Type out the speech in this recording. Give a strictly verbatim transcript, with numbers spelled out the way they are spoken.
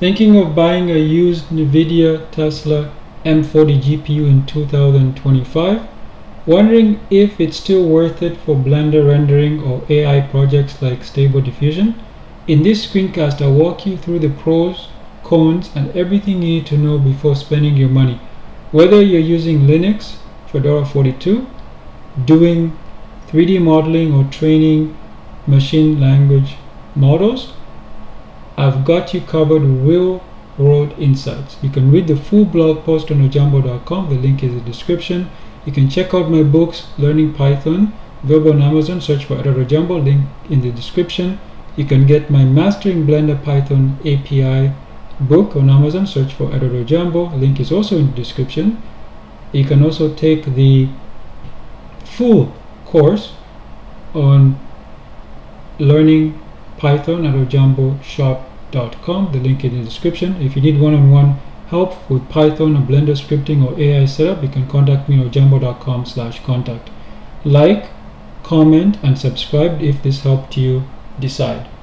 Thinking of buying a used NVIDIA Tesla M forty G P U in two thousand twenty-five? Wondering if it's still worth it for Blender rendering or A I projects like Stable Diffusion? In this screencast, I'll walk you through the pros, cons, and everything you need to know before spending your money. Whether you're using Linux, Fedora forty-two, doing three D modeling or training machine language models, I've got you covered with real world insights. You can read the full blog post on ojambo dot com, the link is in the description. You can check out my books, Learning Python, available on Amazon, search for Editor Ojambo, link in the description. You can get my Mastering Blender Python A P I book on Amazon, search for Editor Ojambo, link is also in the description. You can also take the full course on learning Python at ojamboshop dot com, the link in the description. If you need one-on-one help with Python or Blender scripting or A I setup, you can contact me at ojambo dot com slash contact. Like, comment, and subscribe if this helped you decide.